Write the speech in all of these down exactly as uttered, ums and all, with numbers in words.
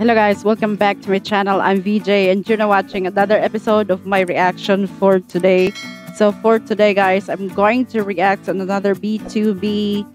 Hello guys, welcome back to my channel. I'm V J and you're watching another episode of my reaction for today. So for today guys, I'm going to react on another B T O B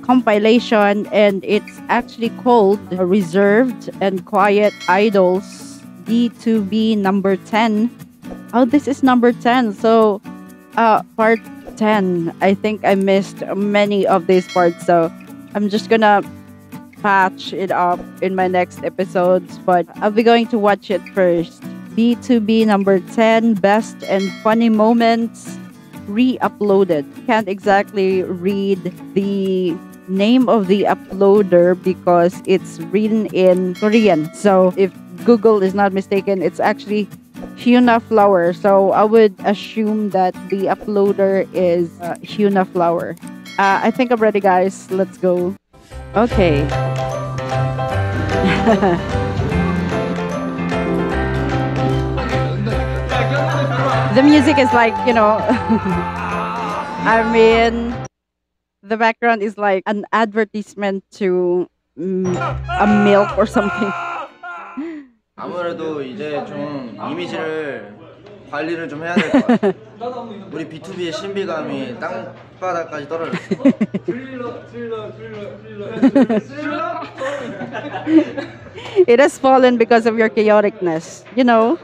compilation, and it's actually called Reserved and Quiet Idols B T O B number ten. Oh, this is number ten. So uh, part ten. I think I missed many of these parts, so I'm just gonna patch it up in my next episodes, but I'll be going to watch it first. B T O B number ten, Best and Funny Moments, re-uploaded. Can't exactly read the name of the uploader because it's written in Korean. So if Google is not mistaken, it's actually Hyuna Flower. So I would assume that the uploader is uh, Hyuna Flower. Uh, I think I'm ready, guys. Let's go. Okay. The music is like, you know, I mean, the background is like an advertisement to um, a milk or something. 아무래도 이제 좀 이미지를 관리를 좀 해야 될 것 같아. 우리 B two B의 신비감이 땅바닥까지 떨어졌어. It has fallen because of your chaoticness, you know.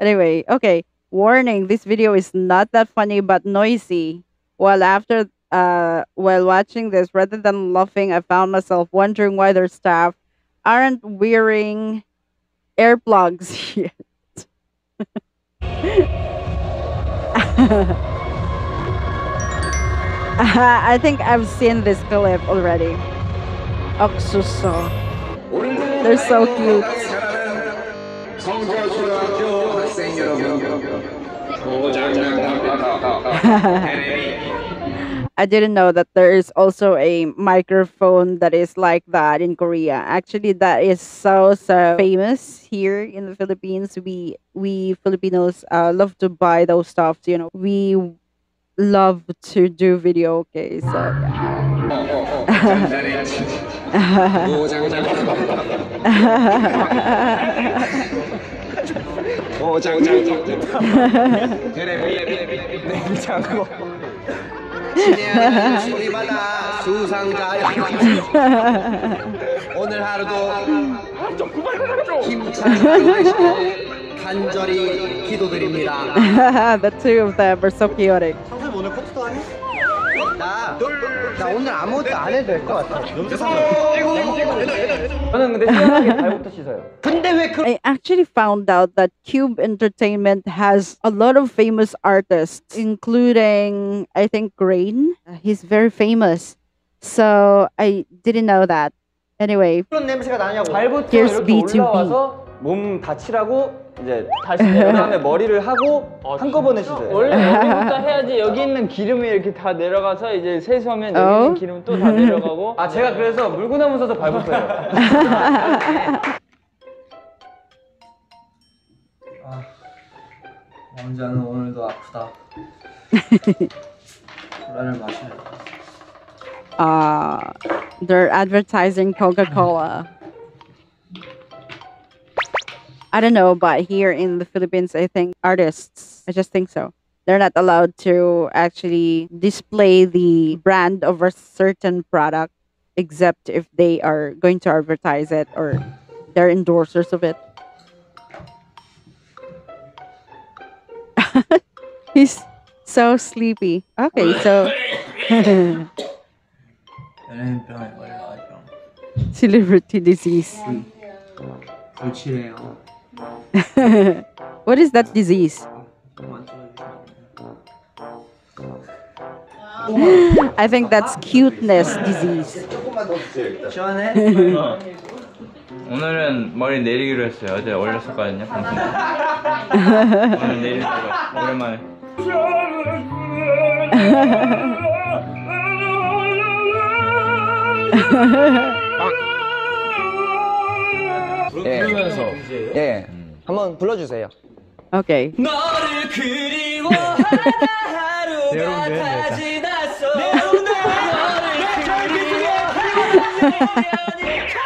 Anyway, okay. Warning, this video is not that funny but noisy. While after uh while watching this, rather than laughing, I found myself wondering why their staff aren't wearing earplugs yet. I think I've seen this clip already. Oksuso. They're so cute. I didn't know that there is also a microphone that is like that in Korea. Actually, that is so so famous here in the Philippines. We we Filipinos uh, love to buy those stuff. You know, we love to do video. Okay, so yeah. Oh, 장고 장고 장고 오늘 하루도 좀 간절히 기도드립니다. The two of them are so chaotic. 오늘 포토도 하니? 나, 나 오늘 아무것도 안 해도 될 것 같아. I actually found out that Cube Entertainment has a lot of famous artists, including I think Gray. He's very famous. So I didn't know that. Anyway, here's B T O B. 몸 다치라고 이제 다시 그다음에 머리를 하고 한꺼번에 씻어요. 원래 여기부터 해야지. 여기 있는 기름이 이렇게 다 내려가서 이제 세수하면 여기 있는 기름 또 다 내려가고. 아 제가 그래서 물구나무 서서 밟았어요. 아 왕자는 오늘도 아프다. 소라를 마시네. 아, they're advertising Coca Cola. I don't know, but here in the Philippines, I think artists, I just think so, they're not allowed to actually display the brand of a certain product except if they are going to advertise it or they're endorsers of it. He's so sleepy. Okay, so... Celebrity disease. What is that disease? I think that's cuteness disease. 오늘은 머리 내리기로 했어요. 어제 올렸었거든요. 오늘 내리고 오랜만에. 예, 한번 불러주세요. 오케이. 너를 그리워하다 하루가 다 지났어. 너를 그리워하다 하루가 다 지났어.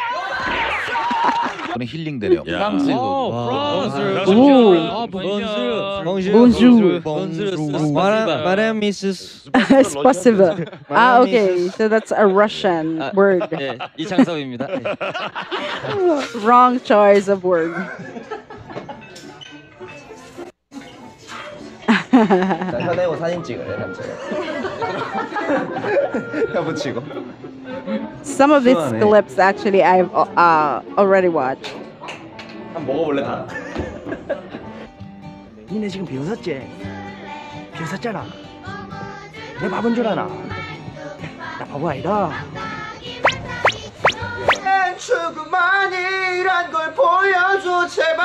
덕분에 힐링되네요. 프랑스. 프랑스. Bonjour. Bonjour. Bonjour. Madame Missus It's possible. Ah, okay. So that's a Russian word. 네, 이창섭입니다. Wrong choice of word. 자, 현애고 사진 찍을래, 남자가. 해보치고. Some of its clips actually I've uh, already watched. 한 먹어볼래 다. 니네 지금 비웃었지? 비웃었잖아. 내 밥은 줄 아나? 나 바보 아니다. 죽음만이란 걸 보여줘 제발.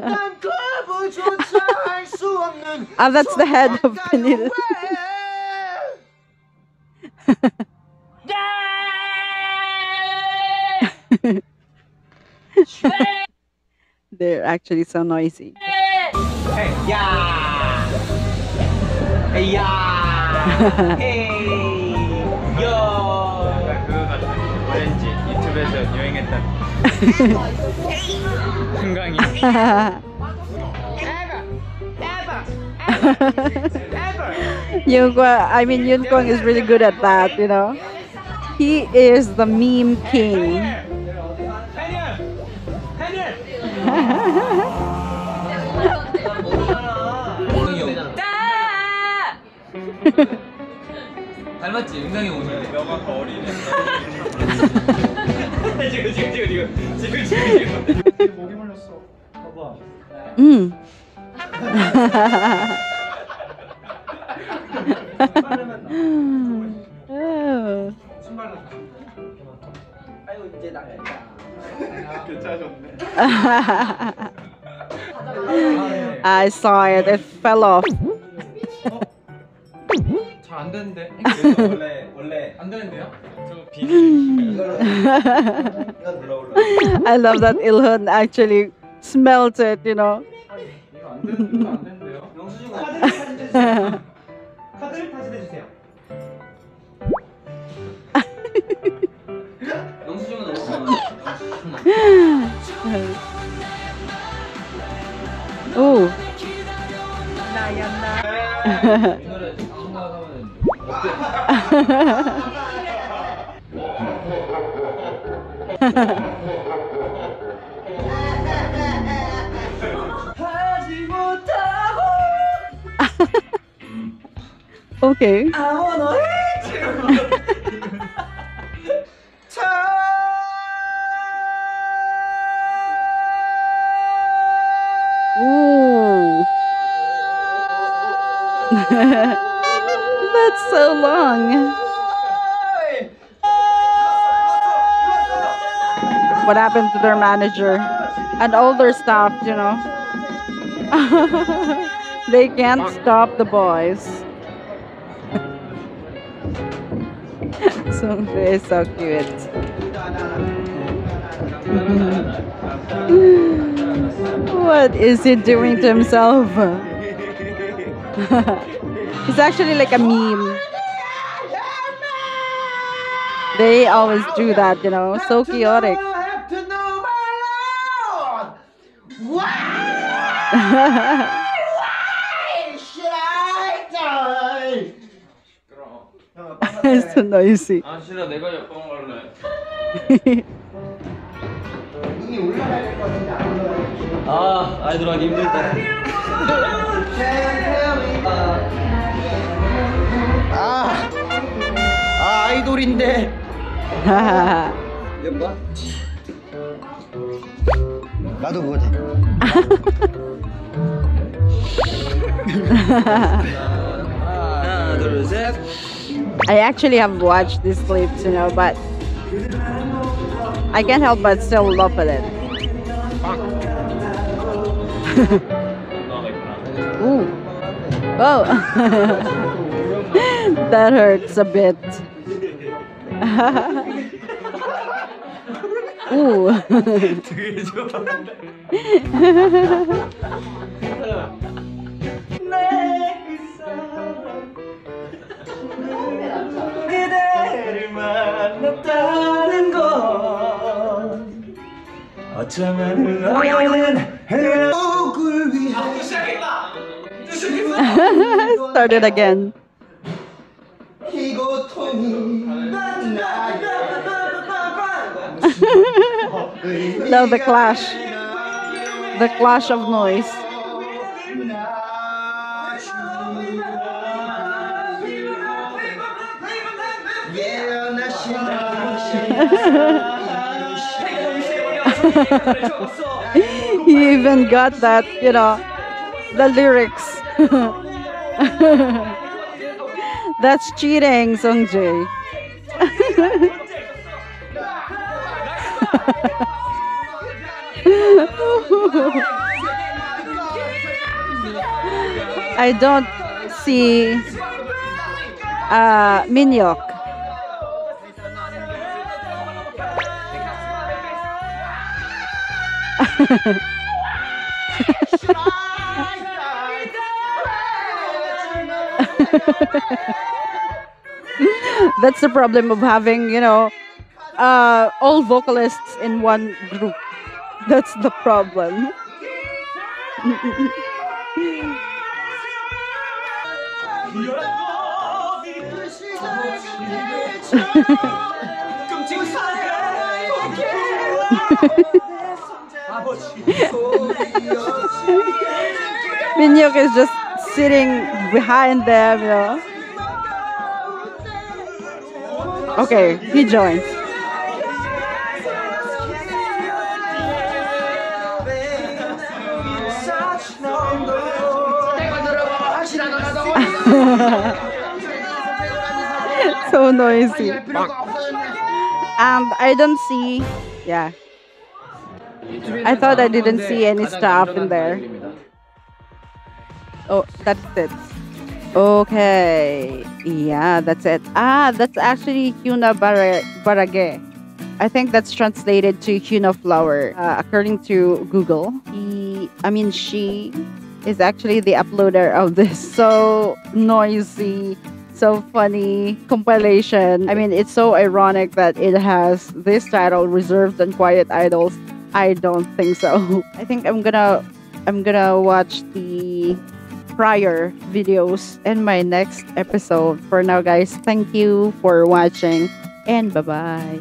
난 거부조차 할 수 없는. Ah, that's the head of Benil. They're actually so noisy. Hey, yeah. Hey, yeah. Hey, yo. 오렌지 유튜브에서 유행했던 승강이. Eunkwang, I mean, Eunkwang is really good at that, you know. He is the meme king. Mm. Oh. I saw it, it fell off. I love that Ilhun actually smelt it, you know. Oh. Okay. I wanna hate you. Ooh. That's so long. What happened to their manager and all their staff, you know? They can't stop the boys. Sungjae is so cute. What is he doing to himself? He's actually like a meme. They always do that, you know, so chaotic. Why? Why should I die? It's so noisy. Ah, I don't give it Ah, I do in there. I actually have watched these clips, you know, but I can't help but still love it. Ooh. Oh, that hurts a bit. Ooh. 어쩌면 흘러가는 해옥을 위하여 시작했다! Started again. Now the clash. The clash of noise. He even got that, you know, the lyrics. That's cheating, Sungjae. I don't see uh, Minhyuk. That's the problem of having, you know, uh, all vocalists in one group. That's the problem. Minhyuk is just sitting behind them, you know. Okay, he joins. So noisy. And I don't see, yeah. I thought I didn't see any staff in there. Oh, that's it. Okay. Yeah, that's it. Ah, that's actually Hyuna Baragi. I think that's translated to Hyuna Flower. Uh, according to Google, he, I mean, she is actually the uploader of this so noisy, so funny compilation. I mean, it's so ironic that it has this title, Reserved and Quiet Idols. I don't think so. I think I'm gonna I'm gonna watch the prior videos in my next episode. For now, guys, thank you for watching and bye-bye.